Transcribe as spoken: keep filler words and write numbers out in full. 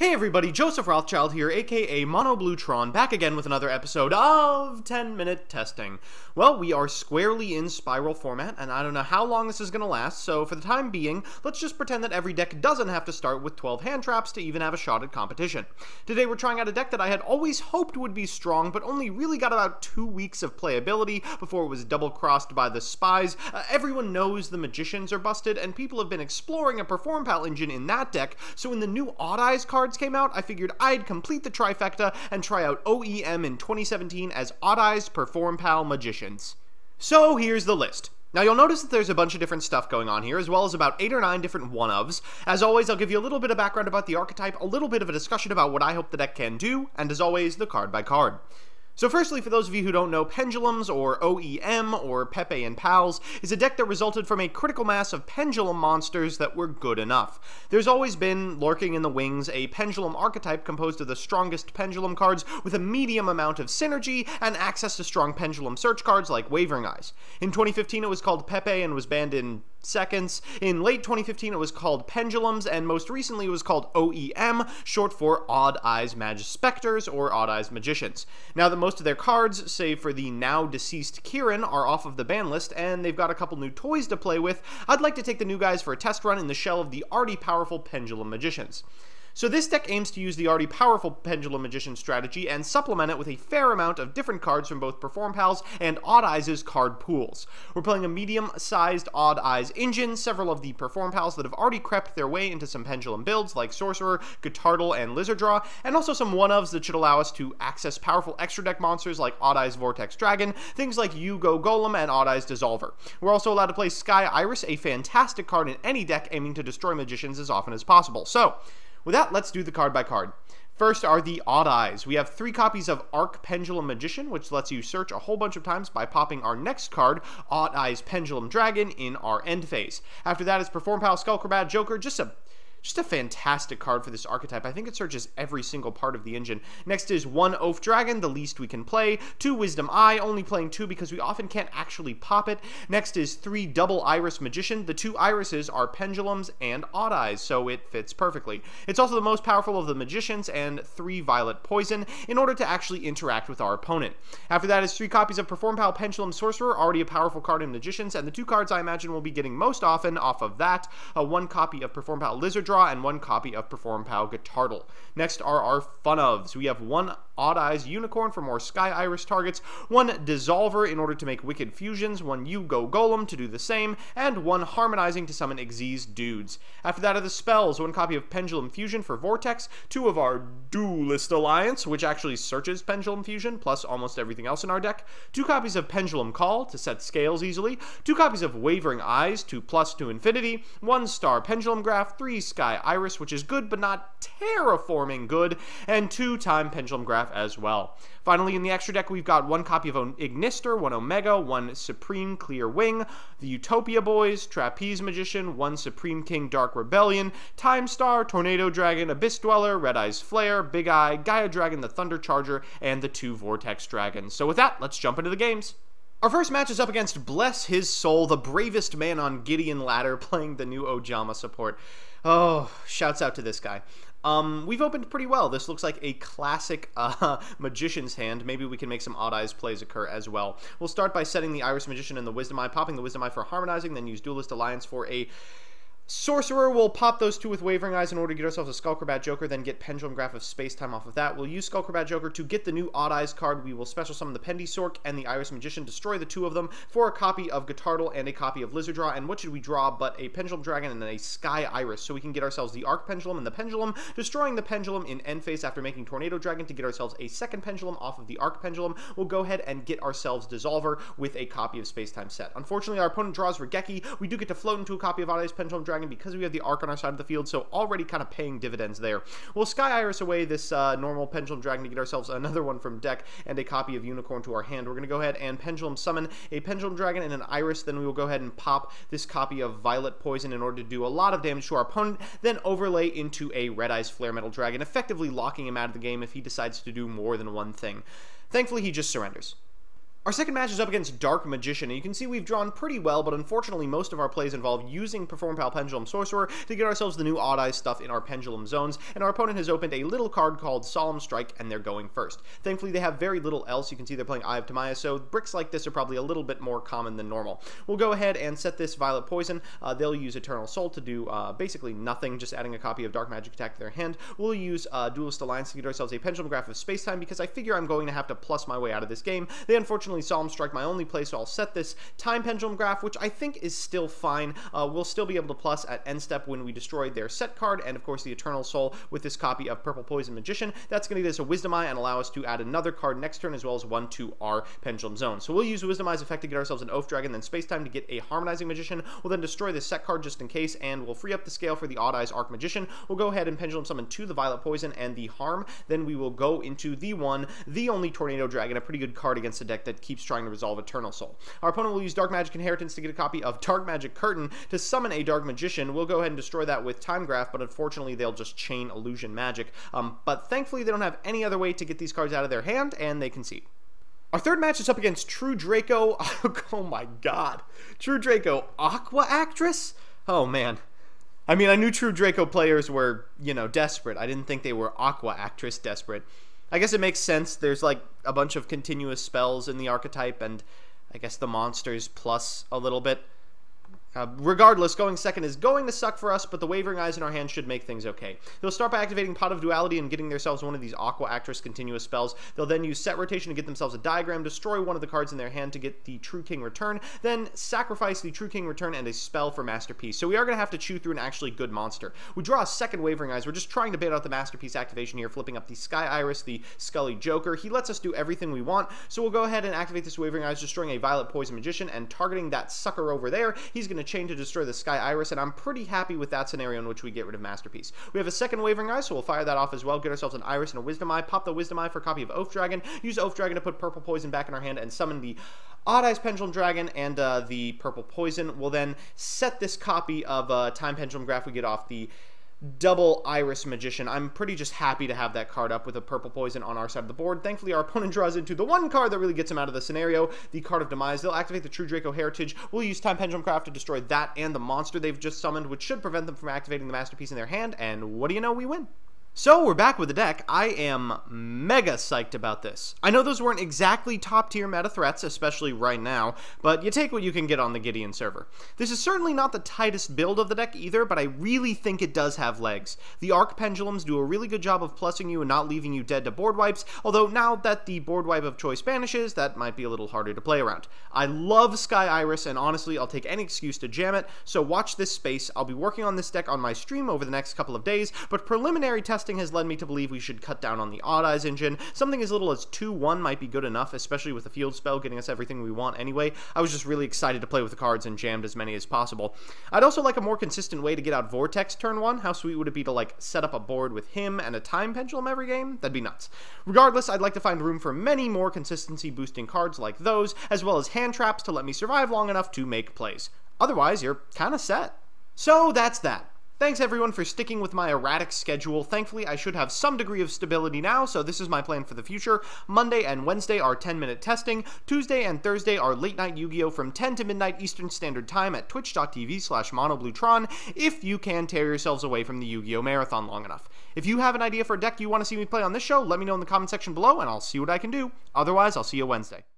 Hey everybody, Joseph Rothschild here, aka MonoBlueTron, back again with another episode of ten minute Testing. Well, we are squarely in Spiral format, and I don't know how long this is going to last, so for the time being, let's just pretend that every deck doesn't have to start with twelve hand traps to even have a shot at competition. Today we're trying out a deck that I had always hoped would be strong, but only really got about two weeks of playability before it was double-crossed by the spies. Uh, everyone knows the Magicians are busted, and people have been exploring a Performapal engine in that deck, so when the new Odd Eyes card came out, I figured I'd complete the trifecta and try out O E M in twenty seventeen as Odd-Eyes Performapal Magicians. So here's the list. Now you'll notice that there's a bunch of different stuff going on here, as well as about eight or nine different one-ofs. As always, I'll give you a little bit of background about the archetype, a little bit of a discussion about what I hope the deck can do, and as always, the card by card. So firstly, for those of you who don't know, Pendulums, or O E M, or Pepe and Pals, is a deck that resulted from a critical mass of pendulum monsters that were good enough. There's always been, lurking in the wings, a pendulum archetype composed of the strongest pendulum cards with a medium amount of synergy and access to strong pendulum search cards like Wavering Eyes. In twenty fifteen, it was called Pepe and was banned in seconds. In late twenty fifteen, it was called Pendulums, and most recently it was called O E M, short for Odd Eyes Mag Specters or Odd Eyes Magicians. Now that most of their cards, save for the now deceased Kieran, are off of the ban list, and they've got a couple new toys to play with, I'd like to take the new guys for a test run in the shell of the already powerful Pendulum Magicians. So this deck aims to use the already powerful Pendulum Magician strategy and supplement it with a fair amount of different cards from both Performapal's and Odd-Eyes' card pools. We're playing a medium-sized Odd-Eyes engine, several of the Performapal's that have already crept their way into some Pendulum builds like Sorcerer, Guitardle, and Lizard Draw, and also some one-ofs that should allow us to access powerful extra deck monsters like Odd-Eyes Vortex Dragon, things like Yugo Golem, and Odd-Eyes Dissolver. We're also allowed to play Sky Iris, a fantastic card in any deck aiming to destroy Magicians as often as possible. So, with that, let's do the card by card. First are the Odd Eyes. We have three copies of Arc Pendulum Magician, which lets you search a whole bunch of times by popping our next card, Odd Eyes Pendulum Dragon, in our end phase. After that is Performapal Skullcrobat Joker, just a Just a fantastic card for this archetype. I think it searches every single part of the engine. Next is one Oaf Dragon, the least we can play. Two Wisdom Eye, only playing two because we often can't actually pop it. Next is three Double Iris Magician. The two Irises are Pendulums and Odd Eyes, so it fits perfectly. It's also the most powerful of the Magicians, and three Violet Poison in order to actually interact with our opponent. After that is three copies of Performapal Pendulum Sorcerer, already a powerful card in Magicians, and the two cards I imagine we'll be getting most often off of that, uh, one copy of Performapal Lizard Draw and one copy of Performapal Guitardle. Next are our fun-ofs. We have one Odd-Eyes Unicorn for more Sky Iris targets, one Dissolver in order to make Wicked Fusions, one Yugo Golem to do the same, and one Harmonizing to summon Xyz dudes. After that are the spells, one copy of Pendulum Fusion for Vortex, two of our Duelist Alliance, which actually searches Pendulum Fusion, plus almost everything else in our deck, two copies of Pendulum Call to set scales easily, two copies of Wavering Eyes, two plus to infinity, one Star Pendulum Graph, three Sky Sky Iris, which is good but not terraforming good, and two Time Pendulum Graph as well. Finally, in the extra deck, we've got one copy of Ignister, one Omega, one Supreme Clear Wing, the Utopia Boys, Trapeze Magician, one Supreme King Dark Rebellion, Time Star, Tornado Dragon, Abyss Dweller, Red Eyes Flare, Big Eye, Gaia Dragon, the Thunder Charger, and the two Vortex Dragons. So with that, let's jump into the games. Our first match is up against Bless His Soul, the bravest man on Gideon Ladder, playing the new Ojama support. Oh, shouts out to this guy. Um, we've opened pretty well. This looks like a classic uh, Magician's hand. Maybe we can make some Odd-Eyes plays occur as well. We'll start by setting the Iris Magician and the Wisdom Eye, popping the Wisdom Eye for Harmonizing, then use Duelist Alliance for a Sorcerer. We'll pop those two with Wavering Eyes in order to get ourselves a Skullcrobat Joker, then get Pendulum Graph of Space-Time off of that. We'll use Skullcrobat Joker to get the new Odd-Eyes card. We will special summon the Pendysorc and the Iris Magician, destroy the two of them for a copy of Guitardle and a copy of Lizard Draw. And what should we draw but a Pendulum Dragon and a Sky Iris, so we can get ourselves the Arc Pendulum and the Pendulum, destroying the Pendulum in end phase after making Tornado Dragon to get ourselves a second Pendulum off of the Arc Pendulum. We'll go ahead and get ourselves Dissolver with a copy of Space-Time set. Unfortunately, our opponent draws Regeki. We do get to float into a copy of Odd-Eyes Pendulum Dragon because we have the Arc on our side of the field, so already kind of paying dividends there. We'll Sky Iris away this uh, normal Pendulum Dragon to get ourselves another one from deck and a copy of Unicorn to our hand. We're going to go ahead and Pendulum Summon a Pendulum Dragon and an Iris, then we will go ahead and pop this copy of Violet Poison in order to do a lot of damage to our opponent, then overlay into a Red Eyes Flare Metal Dragon, effectively locking him out of the game if he decides to do more than one thing. Thankfully, he just surrenders. Our second match is up against Dark Magician, and you can see we've drawn pretty well, but unfortunately most of our plays involve using Performapal Pendulum Sorcerer to get ourselves the new Odd Eyes stuff in our Pendulum Zones, and our opponent has opened a little card called Solemn Strike, and they're going first. Thankfully, they have very little else. You can see they're playing Eye of Tamiya, so bricks like this are probably a little bit more common than normal. We'll go ahead and set this Violet Poison. Uh, they'll use Eternal Soul to do uh, basically nothing, just adding a copy of Dark Magic Attack to their hand. We'll use uh, Duelist Alliance to get ourselves a Pendulum Graph of Space-Time, because I figure I'm going to have to plus my way out of this game. They unfortunately Solemn Strike my only play, so I'll set this Time Pendulum Graph, which I think is still fine. Uh, we'll still be able to plus at end step when we destroy their set card, and of course the Eternal Soul with this copy of Purple Poison Magician. That's going to give us a Wisdom Eye and allow us to add another card next turn, as well as one to our Pendulum Zone. So we'll use Wisdom Eye's effect to get ourselves an Oaf Dragon, then Space Time to get a Harmonizing Magician. We'll then destroy this set card just in case, and we'll free up the scale for the Odd Eyes Arc Magician. We'll go ahead and Pendulum Summon to the Violet Poison and the Harm. Then we will go into the one, the only Tornado Dragon, a pretty good card against the deck that keeps trying to resolve Eternal Soul. Our opponent will use Dark Magic Inheritance to get a copy of Dark Magic Curtain to summon a Dark Magician. We'll go ahead and destroy that with Time Graph, but unfortunately they'll just chain Illusion Magic. Um, but thankfully they don't have any other way to get these cards out of their hand, and they concede. Our third match is up against True Draco. Oh my god. True Draco Aqua Actress? Oh man. I mean, I knew True Draco players were, you know, desperate. I didn't think they were Aqua Actress desperate. I guess it makes sense. There's like a bunch of continuous spells in the archetype, and I guess the monsters plus a little bit. Uh, regardless, going second is going to suck for us, but the Wavering Eyes in our hand should make things okay. They'll start by activating Pot of Duality and getting themselves one of these Aqua Actress continuous spells. They'll then use Set Rotation to get themselves a Diagram, destroy one of the cards in their hand to get the True King Return, then sacrifice the True King Return and a spell for Masterpiece. So we are going to have to chew through an actually good monster. We draw a second Wavering Eyes. We're just trying to bait out the Masterpiece activation here, flipping up the Sky Iris, the Scully Joker. He lets us do everything we want, so we'll go ahead and activate this Wavering Eyes, destroying a Violet Poison Magician and targeting that sucker over there. He's going to chain to destroy the Sky Iris, and I'm pretty happy with that scenario in which we get rid of Masterpiece. We have a second Wavering Eye, so we'll fire that off as well, get ourselves an Iris and a Wisdom Eye, pop the Wisdom Eye for a copy of Oaf Dragon, use Oaf Dragon to put Purple Poison back in our hand and summon the Odd-Eyes Pendulum Dragon and uh, the Purple Poison. We'll then set this copy of uh, Time Pendulum Graph we get off the Double Iris Magician. I'm pretty just happy to have that card up with a Purple Poison on our side of the board. Thankfully, our opponent draws into the one card that really gets him out of the scenario, the card of Demise. They'll activate the True Draco Heritage. We'll use Time Pendulum Craft to destroy that and the monster they've just summoned, which should prevent them from activating the Masterpiece in their hand, and what do you know, we win. So we're back with the deck. I am mega psyched about this. I know those weren't exactly top tier meta threats, especially right now, but you take what you can get on the Gideon server. This is certainly not the tightest build of the deck either, but I really think it does have legs. The Arc Pendulums do a really good job of plussing you and not leaving you dead to board wipes, although now that the board wipe of choice banishes, that might be a little harder to play around. I love Sky Iris, and honestly, I'll take any excuse to jam it, so watch this space. I'll be working on this deck on my stream over the next couple of days, but preliminary tests Testing has led me to believe we should cut down on the Odd Eyes engine. Something as little as two one might be good enough, especially with the field spell getting us everything we want anyway. I was just really excited to play with the cards and jammed as many as possible. I'd also like a more consistent way to get out Vortex turn one. How sweet would it be to, like, set up a board with him and a Time Pendulum every game? That'd be nuts. Regardless, I'd like to find room for many more consistency boosting cards like those, as well as hand traps to let me survive long enough to make plays. Otherwise, you're kinda set. So that's that. Thanks everyone for sticking with my erratic schedule. Thankfully, I should have some degree of stability now, so this is my plan for the future. Monday and Wednesday are ten minute testing. Tuesday and Thursday are late night Yu-Gi-Oh! From ten to midnight Eastern Standard Time at twitch dot t v slash MonoBlueTron if you can tear yourselves away from the Yu-Gi-Oh! Marathon long enough. If you have an idea for a deck you want to see me play on this show, let me know in the comment section below and I'll see what I can do. Otherwise, I'll see you Wednesday.